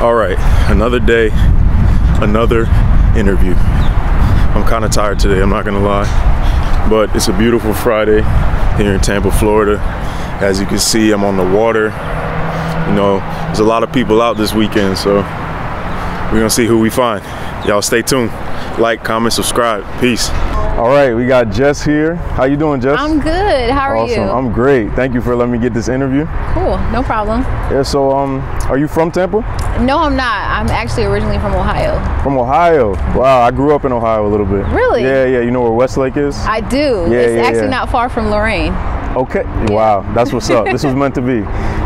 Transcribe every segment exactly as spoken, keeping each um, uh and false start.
All right, another day, another interview. I'm kind of tired today, I'm not gonna lie, but it's a beautiful Friday here in Tampa, Florida. As you can see, I'm on the water. You know, there's a lot of people out this weekend, so we're gonna see who we find. Y'all stay tuned. Like, comment, subscribe. Peace. All right, we got Jess here. How you doing, Jess? I'm good. How are awesome. you? I'm great. Thank you for letting me get this interview. Cool. No problem. Yeah, so um, are you from Tampa? No, I'm not. I'm actually originally from Ohio. From Ohio? Wow, I grew up in Ohio a little bit. Really? Yeah, yeah. You know where Westlake is? I do. Yeah, it's yeah, actually yeah. not far from Lorraine. Okay. Wow, that's what's up. This was meant to be.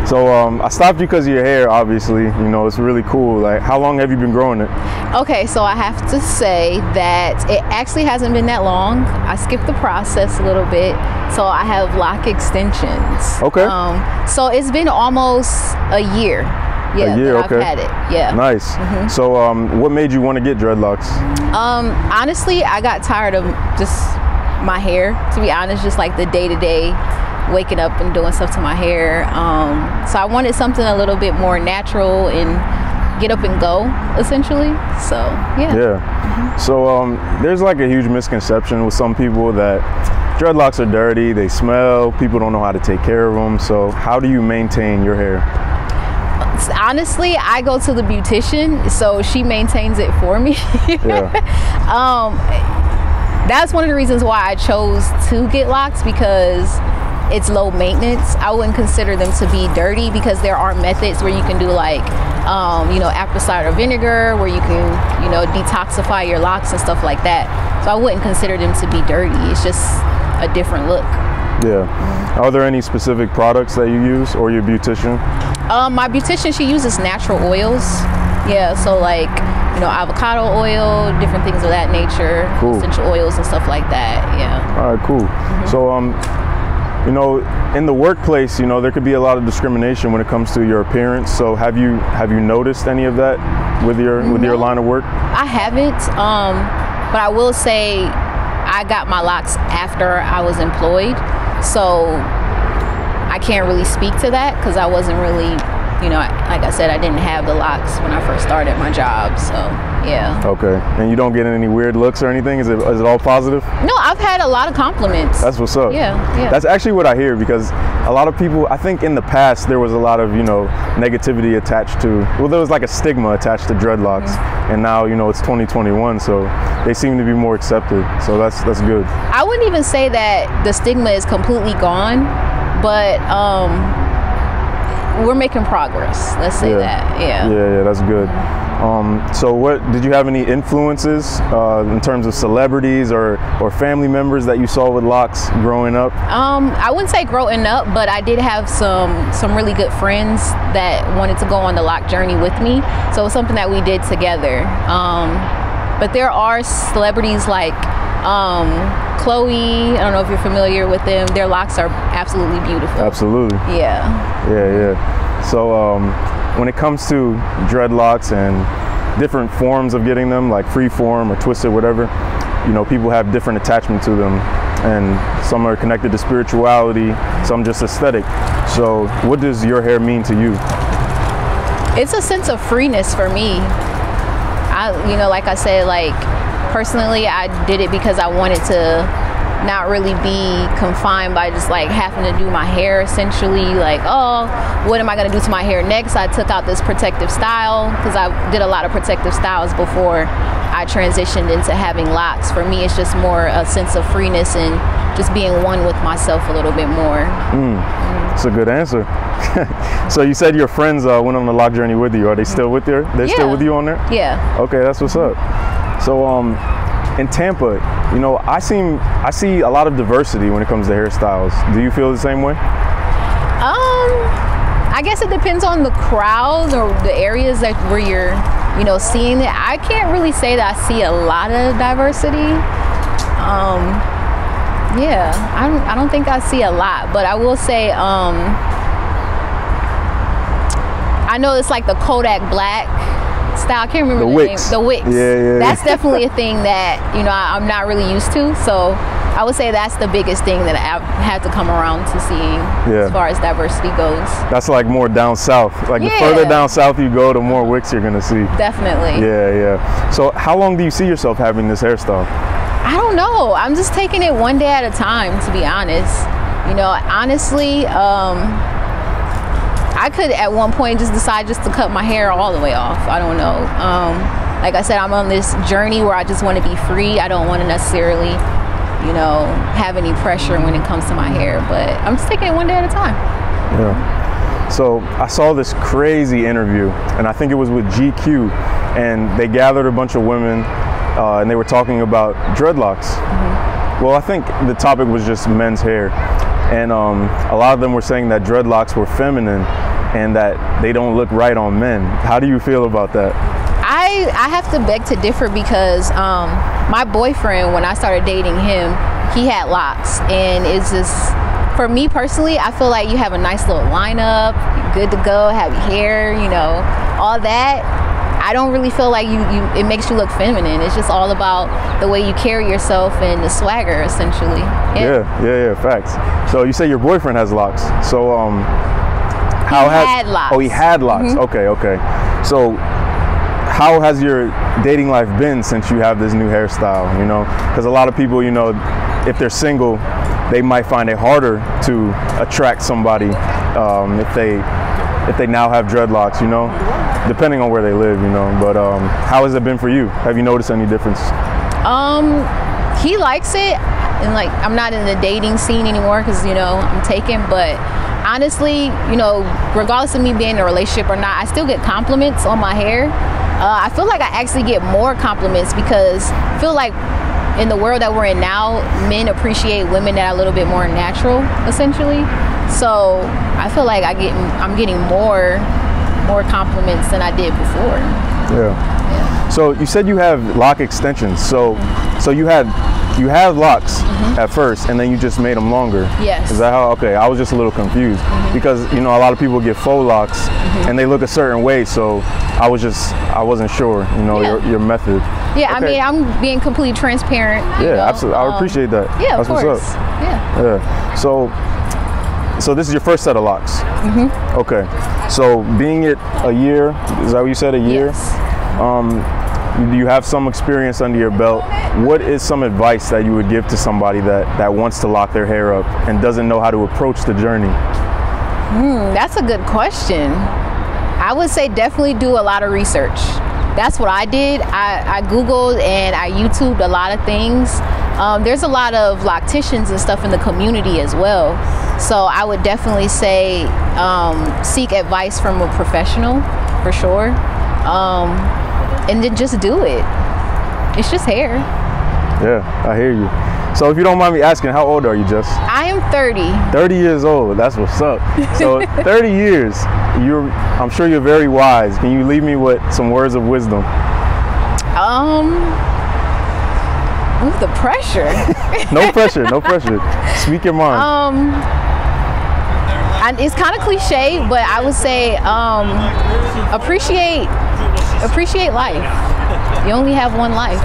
So um, I stopped you because of your hair, obviously. You know, it's really cool. Like, how long have you been growing it? Okay, so I have to say that it actually hasn't been that long. I skipped the process a little bit, so I have lock extensions. Okay. Um, so it's been almost a year. Yeah, a year, okay. I've had it. Yeah. Nice. Mm-hmm. So um, what made you want to get dreadlocks? Um, honestly, I got tired of just my hair, to be honest, just like the day-to-day -day, waking up and doing stuff to my hair. Um, so I wanted something a little bit more natural and get up and go, essentially. So yeah. Yeah. Mm-hmm. So um, there's like a huge misconception with some people that dreadlocks are dirty, they smell, people don't know how to take care of them. So how do you maintain your hair? Honestly, I go to the beautician, so she maintains it for me. Yeah. um, That's one of the reasons why I chose to get locks, because it's low maintenance. I wouldn't consider them to be dirty because there are methods where you can do like, um, you know, apple cider vinegar, where you can, you know, detoxify your locks and stuff like that. So I wouldn't consider them to be dirty. It's just a different look. Yeah. Are there any specific products that you use, or your beautician? Um, my beautician, she uses natural oils. Yeah, so like, you know, avocado oil, different things of that nature, cool. essential oils and stuff like that, yeah. All right, cool. Mm-hmm. So, um, you know, in the workplace, you know, there could be a lot of discrimination when it comes to your appearance. So have you have you noticed any of that with your with no, your line of work? I haven't, um, but I will say I got my locks after I was employed. So I can't really speak to that because I wasn't really, you know, like I said, I didn't have the locks when I first started my job, so yeah. Okay, and you don't get any weird looks or anything? Is it, is it all positive? No, I've had a lot of compliments. That's what's up. Yeah, yeah. That's actually what I hear, because a lot of people, I think in the past, there was a lot of, you know, negativity attached to, well, there was like a stigma attached to dreadlocks, mm-hmm. and now, you know, it's twenty twenty-one, so they seem to be more accepted, so that's, that's good. I wouldn't even say that the stigma is completely gone, but, um, we're making progress, let's say yeah. that, yeah. Yeah, yeah, that's good. Um, so what, did you have any influences uh, in terms of celebrities or, or family members that you saw with locks growing up? Um, I wouldn't say growing up, but I did have some, some really good friends that wanted to go on the lock journey with me. So it was something that we did together. Um, but there are celebrities like um, Chloe, I don't know if you're familiar with them. Their locks are absolutely beautiful. Absolutely. Yeah. Yeah, yeah. So um, when it comes to dreadlocks and different forms of getting them, like free form or twisted, whatever, you know, people have different attachment to them. And some are connected to spirituality, some just aesthetic. So what does your hair mean to you? It's a sense of freeness for me. I, you know, like I said, like, personally, I did it because I wanted to not really be confined by just like having to do my hair, essentially. Like, oh, what am I gonna do to my hair next? I took out this protective style because I did a lot of protective styles before I transitioned into having locks. For me, it's just more a sense of freeness and just being one with myself a little bit more. Mm. Mm. That's a good answer. So you said your friends uh, went on the lock journey with you. Are they still with you? They're yeah. still with you on there? Yeah. Okay, that's what's up. So um, in Tampa, you know, I seem I see a lot of diversity when it comes to hairstyles. Do you feel the same way? Um, I guess it depends on the crowd or the areas that where you're, you know, seeing it. I can't really say that I see a lot of diversity. Um, yeah, I don't I don't think I see a lot, but I will say um, I know it's like the Kodak Black style. I can't remember the, the wicks. name. The wicks. Yeah, yeah. That's definitely a thing that, you know, I, I'm not really used to. So I would say that's the biggest thing that I've had to come around to seeing, yeah, as far as diversity goes. That's like more down south. Like, yeah, the further down south you go, the more wicks you're gonna see. Definitely. Yeah, yeah. So how long do you see yourself having this hairstyle? I don't know. I'm just taking it one day at a time, to be honest. You know, honestly, um, I could at one point just decide just to cut my hair all the way off. I don't know. Um, like I said, I'm on this journey where I just want to be free. I don't want to necessarily, you know, have any pressure when it comes to my hair. But I'm just taking it one day at a time. Yeah. So I saw this crazy interview, and I think it was with G Q, and they gathered a bunch of women, uh, and they were talking about dreadlocks. Mm-hmm. Well, I think the topic was just men's hair. And um, a lot of them were saying that dreadlocks were feminine and that they don't look right on men. How do you feel about that? I, I have to beg to differ because um, my boyfriend, when I started dating him, he had locks. And it's just, for me personally, I feel like you have a nice little lineup, you're good to go, have your hair, you know, all that. I don't really feel like you, you, it makes you look feminine. It's just all about the way you carry yourself and the swagger, essentially. Yeah, yeah, yeah, yeah, facts. So you say your boyfriend has locks. So um, how has- He had locks. Oh, he had locks, mm-hmm. Okay, okay. So how has your dating life been since you have this new hairstyle, you know? Because a lot of people, you know, if they're single, they might find it harder to attract somebody um, if they, if they now have dreadlocks, you know? Depending on where they live, you know, but um, how has it been for you? Have you noticed any difference? Um, he likes it, and like, I'm not in the dating scene anymore because, you know, I'm taken, but honestly, you know, regardless of me being in a relationship or not, I still get compliments on my hair. Uh, I feel like I actually get more compliments because I feel like in the world that we're in now, men appreciate women that are a little bit more natural, essentially. So I feel like I get, I'm getting more more compliments than I did before. Yeah. Yeah. So you said you have lock extensions. So, mm-hmm. so you had, you have locks, mm-hmm, at first, and then you just made them longer. Yes. Is that how? Okay. I was just a little confused, mm-hmm, because you know a lot of people get faux locks, mm-hmm, and they look a certain way. So I was just I wasn't sure. You know, yeah, your your method. Yeah. Okay. I mean, I'm being completely transparent. Yeah. You know? Absolutely. I um, appreciate that. Yeah. That's of course. What's up. Yeah. Yeah. So. So this is your first set of locks. Mm-hmm. Okay. So being it a year, is that what you said, a year? Yes. Um, you have some experience under your belt. What is some advice that you would give to somebody that, that wants to lock their hair up and doesn't know how to approach the journey? Mm, that's a good question. I would say definitely do a lot of research. That's what I did. I, I Googled and I YouTubed a lot of things. Um, there's a lot of locticians and stuff in the community as well. So I would definitely say um, seek advice from a professional, for sure. Um, and then just do it. It's just hair. Yeah, I hear you. So if you don't mind me asking, how old are you, Jess? I am thirty. thirty years old, that's what's up. So thirty years, you're, I'm sure you're very wise. Can you leave me with some words of wisdom? Um. Ooh, the pressure. No pressure, no pressure. Speak your mind. Um, and it's kind of cliche, but I would say um, appreciate, appreciate life. You only have one life.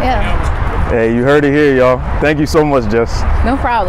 Yeah. Hey, you heard it here, y'all. Thank you so much, Jess. No problem.